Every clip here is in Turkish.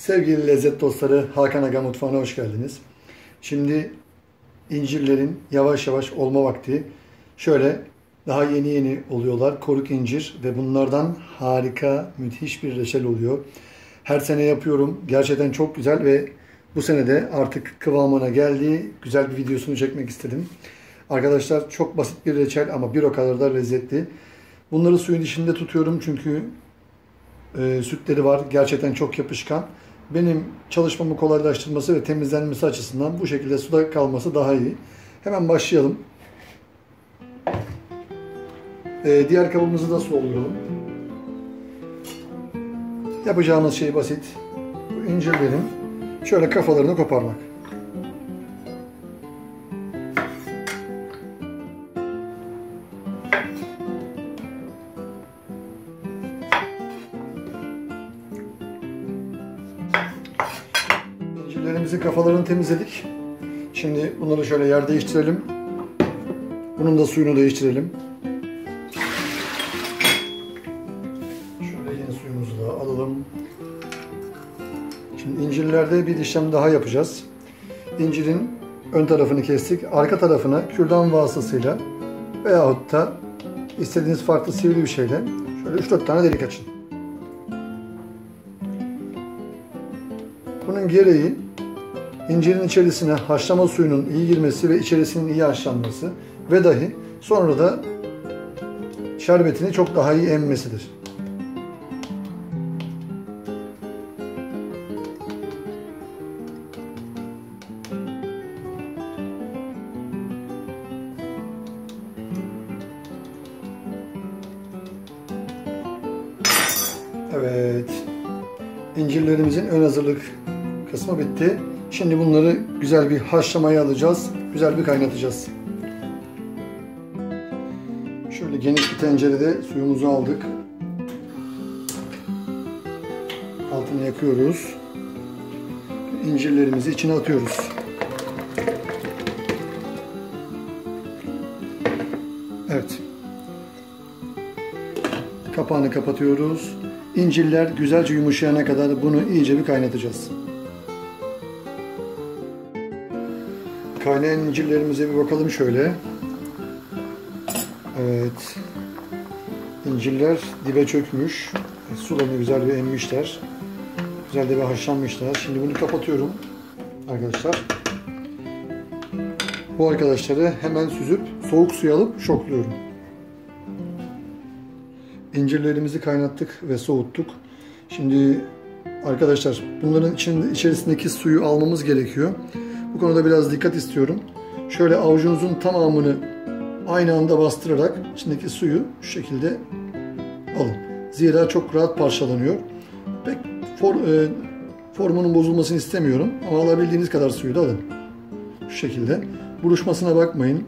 Sevgili lezzet dostları, Hakan Ağa Mutfağı'na hoş geldiniz. Şimdi incirlerin yavaş yavaş olma vakti. Şöyle daha yeni oluyorlar. Koruk incir ve bunlardan harika, müthiş bir reçel oluyor. Her sene yapıyorum. Gerçekten çok güzel ve bu sene de artık kıvamına geldi. Güzel bir videosunu çekmek istedim. Arkadaşlar çok basit bir reçel ama bir o kadar da lezzetli. Bunları suyun içinde tutuyorum çünkü sütleri var. Gerçekten çok yapışkan. Benim çalışmamı kolaylaştırması ve temizlenmesi açısından bu şekilde suda kalması daha iyi. Hemen başlayalım. Diğer kabımızı da soğutalım. Yapacağımız şey basit. Bu incirlerin şöyle kafalarını koparmak. İncirlerimizin kafalarını temizledik. Şimdi bunları şöyle yer değiştirelim. Bunun da suyunu değiştirelim. Şimdi incirlerde bir işlem daha yapacağız. İncirin ön tarafını kestik. Arka tarafına kürdan vasıtasıyla veyahut da istediğiniz farklı sivri bir şeyle şöyle 3-4 tane delik açın. Bunun gereği incirin içerisine haşlama suyunun iyi girmesi ve içerisinin iyi haşlanması ve dahi sonra da şerbetini çok daha iyi emmesidir. Evet, incirlerimizin ön hazırlık kısmı bitti. Şimdi bunları güzel bir haşlamaya alacağız, güzel bir kaynatacağız. Şöyle geniş bir tencerede suyumuzu aldık. Altını yakıyoruz. İncirlerimizi içine atıyoruz. Evet. Kapağını kapatıyoruz. İncirler güzelce yumuşayana kadar bunu iyice bir kaynatacağız. Kaynayan incirlerimize bir bakalım şöyle. Evet. İncirler dibe çökmüş. Sularını güzel bir emmişler. Güzel de bir haşlanmışlar. Şimdi bunu kapatıyorum arkadaşlar. Bu arkadaşları hemen süzüp soğuk suya alıp şokluyorum. İncirlerimizi kaynattık ve soğuttuk. Şimdi arkadaşlar bunların içerisindeki suyu almamız gerekiyor. Bu konuda biraz dikkat istiyorum. Şöyle avucunuzun tamamını aynı anda bastırarak içindeki suyu şu şekilde alın. Zira çok rahat parçalanıyor. Pek formunun bozulmasını istemiyorum ama alabildiğiniz kadar suyu da alın. Şu şekilde. Buruşmasına bakmayın.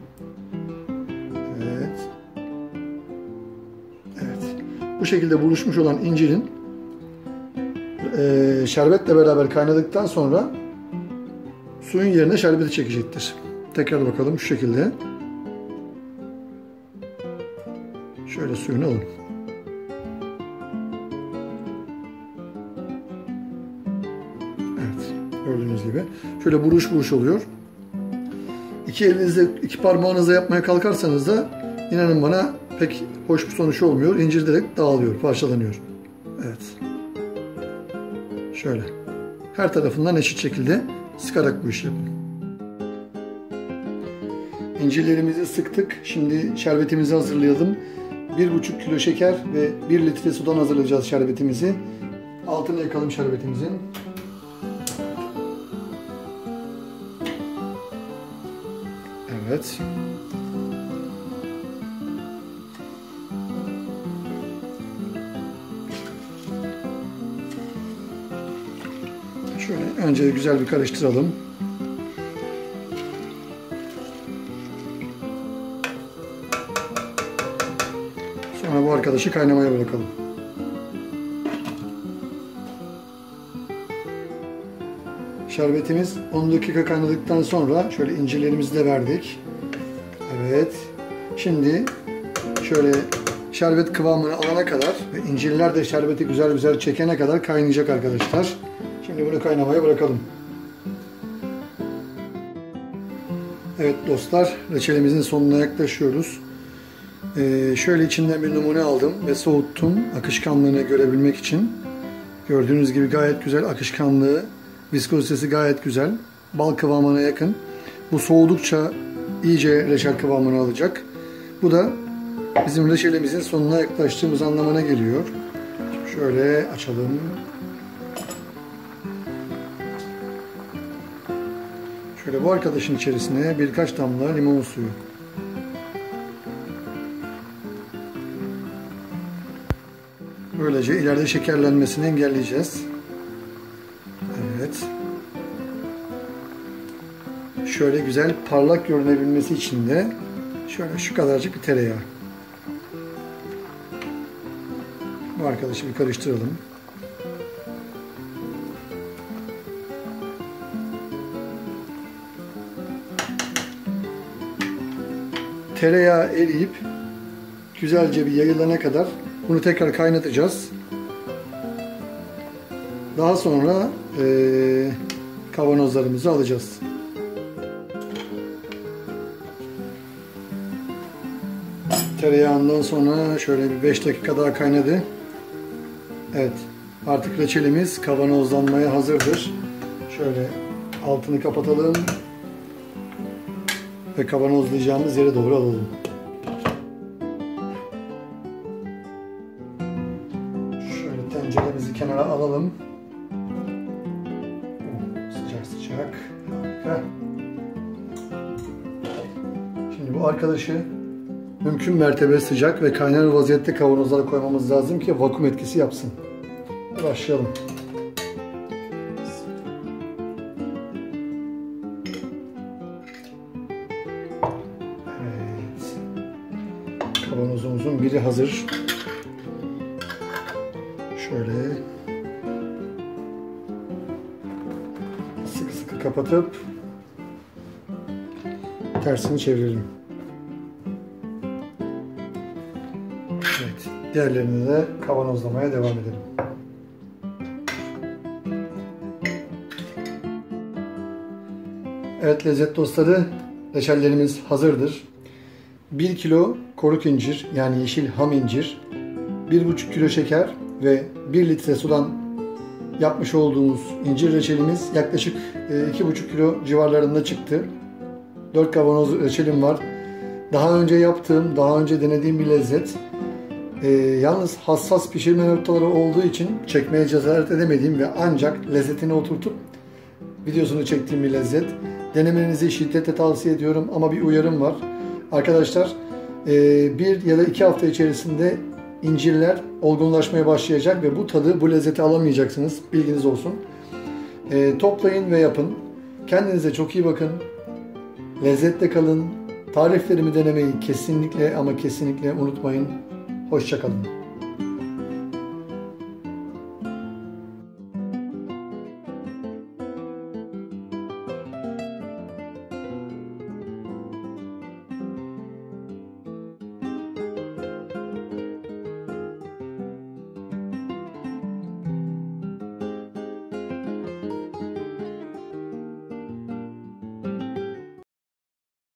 Bu şekilde buruşmuş olan incirin şerbetle beraber kaynadıktan sonra suyun yerine şerbeti çekecektir. Tekrar bakalım şu şekilde. Şöyle suyunu alın. Evet, gördüğünüz gibi. Şöyle buruş oluyor. İki elinizle, iki parmağınızla yapmaya kalkarsanız da inanın bana pek hoş bir sonuç olmuyor. İncir direkt dağılıyor, parçalanıyor. Evet. Şöyle. Her tarafından eşit şekilde sıkarak bu işi yapın. İncirlerimizi sıktık. Şimdi şerbetimizi hazırlayalım. 1,5 kilo şeker ve 1 litre sudan hazırlayacağız şerbetimizi. Altını yakalım şerbetimizin. Evet. Şöyle önce güzel bir karıştıralım. Sonra bu arkadaşı kaynamaya bırakalım. Şerbetimiz 10 dakika kaynadıktan sonra şöyle incirlerimizi de verdik. Evet. Şimdi şöyle şerbet kıvamını alana kadar ve incirler de şerbeti güzel çekene kadar kaynayacak arkadaşlar. Şimdi bunu kaynamaya bırakalım. Evet dostlar, reçelimizin sonuna yaklaşıyoruz. Şöyle içinden bir numune aldım ve soğuttum akışkanlığını görebilmek için. Gördüğünüz gibi gayet güzel akışkanlığı, viskozitesi gayet güzel. Bal kıvamına yakın. Bu soğudukça iyice reçel kıvamını alacak. Bu da bizim reçelimizin sonuna yaklaştığımız anlamına geliyor. Şimdi şöyle açalım. Şöyle bu arkadaşın içerisine birkaç damla limon suyu. Böylece ileride şekerlenmesini engelleyeceğiz. Evet. Şöyle güzel parlak görünebilmesi için de şöyle şu kadarcık bir tereyağı. Bu arkadaşı bir karıştıralım. Tereyağı eriyip güzelce bir yayılana kadar bunu tekrar kaynatacağız. Daha sonra kavanozlarımızı alacağız. Tereyağından sonra şöyle bir 5 dakika daha kaynadı. Evet, artık reçelimiz kavanozlanmaya hazırdır. Şöyle altını kapatalım ve kavanozlayacağımız yere doğru alalım. Şöyle tenceremizi kenara alalım. Sıcak sıcak. Harika. Şimdi bu arkadaşı mümkün mertebe sıcak ve kaynar vaziyette kavanozlara koymamız lazım ki vakum etkisi yapsın. Başlayalım. Evet. Kavanozumuzun biri hazır. Şöyle sıkı sıkı kapatıp tersini çevirelim. Diğerlerini de kavanozlamaya devam edelim. Evet lezzet dostları, reçellerimiz hazırdır. 1 kilo koruk incir, yani yeşil ham incir, 1,5 kilo şeker ve 1 litre sudan yapmış olduğumuz incir reçelimiz yaklaşık 2,5 kilo civarlarında çıktı. 4 kavanoz reçelim var. Daha önce denediğim bir lezzet. Yalnız hassas pişirme noktaları olduğu için çekmeye cesaret edemediğim ve ancak lezzetini oturtup videosunu çektiğim bir lezzet. Denemenizi şiddetle tavsiye ediyorum ama bir uyarım var. Arkadaşlar, 1 ya da 2 hafta içerisinde incirler olgunlaşmaya başlayacak ve bu tadı, bu lezzeti alamayacaksınız. Bilginiz olsun. Toplayın ve yapın. Kendinize çok iyi bakın. Lezzetle kalın. Tariflerimi denemeyi kesinlikle ama kesinlikle unutmayın. Hoşça kalın.